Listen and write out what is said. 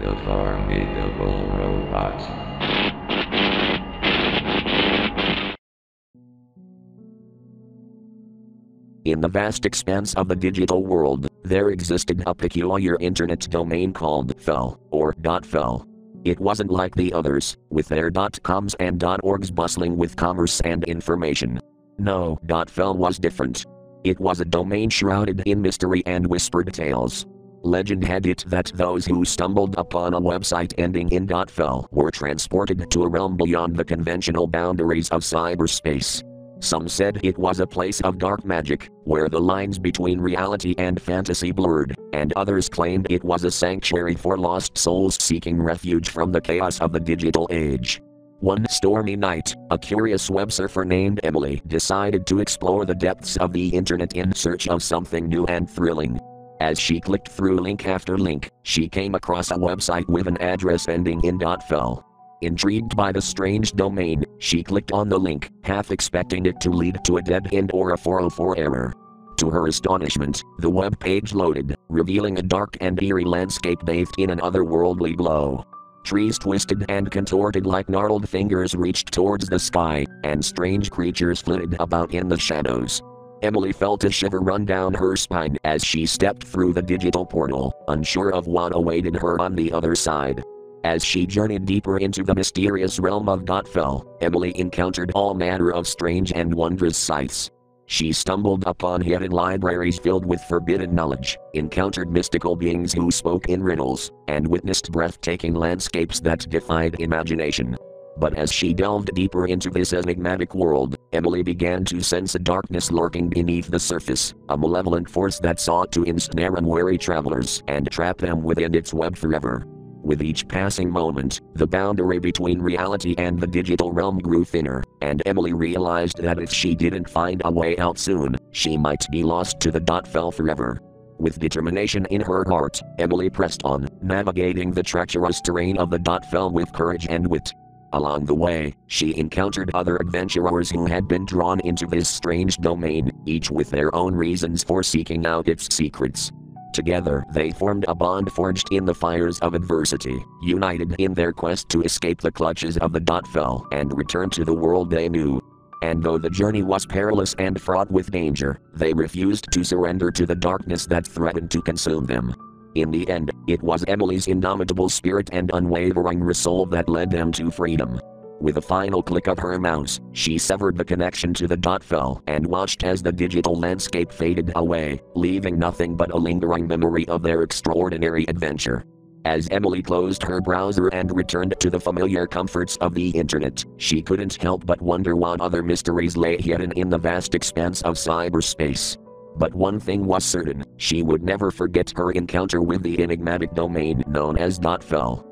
The Formidable Robot. In the vast expanse of the digital world, there existed a peculiar internet domain called .FELL, or .FELL. It wasn't like the others, with their .coms and .orgs bustling with commerce and information. No, .FELL was different. It was a domain shrouded in mystery and whispered tales. Legend had it that those who stumbled upon a website ending in .fell were transported to a realm beyond the conventional boundaries of cyberspace. Some said it was a place of dark magic, where the lines between reality and fantasy blurred, and others claimed it was a sanctuary for lost souls seeking refuge from the chaos of the digital age. One stormy night, a curious web surfer named Emily decided to explore the depths of the internet in search of something new and thrilling. As she clicked through link after link, she came across a website with an address ending in .fell. Intrigued by the strange domain, she clicked on the link, half expecting it to lead to a dead end or a 404 error. To her astonishment, the web page loaded, revealing a dark and eerie landscape bathed in an otherworldly glow. Trees twisted and contorted like gnarled fingers reached towards the sky, and strange creatures flitted about in the shadows. Emily felt a shiver run down her spine as she stepped through the digital portal, unsure of what awaited her on the other side. As she journeyed deeper into the mysterious realm of .fell, Emily encountered all manner of strange and wondrous sights. She stumbled upon hidden libraries filled with forbidden knowledge, encountered mystical beings who spoke in riddles, and witnessed breathtaking landscapes that defied imagination. But as she delved deeper into this enigmatic world, Emily began to sense a darkness lurking beneath the surface, a malevolent force that sought to ensnare unwary travelers and trap them within its web forever. With each passing moment, the boundary between reality and the digital realm grew thinner, and Emily realized that if she didn't find a way out soon, she might be lost to the .fell forever. With determination in her heart, Emily pressed on, navigating the treacherous terrain of the .fell with courage and wit. Along the way, she encountered other adventurers who had been drawn into this strange domain, each with their own reasons for seeking out its secrets. Together, they formed a bond forged in the fires of adversity, united in their quest to escape the clutches of the .fell and return to the world they knew. And though the journey was perilous and fraught with danger, they refused to surrender to the darkness that threatened to consume them. In the end, it was Emily's indomitable spirit and unwavering resolve that led them to freedom. With a final click of her mouse, she severed the connection to the .fell and watched as the digital landscape faded away, leaving nothing but a lingering memory of their extraordinary adventure. As Emily closed her browser and returned to the familiar comforts of the internet, she couldn't help but wonder what other mysteries lay hidden in the vast expanse of cyberspace. But one thing was certain, she would never forget her encounter with the enigmatic domain known as .fell.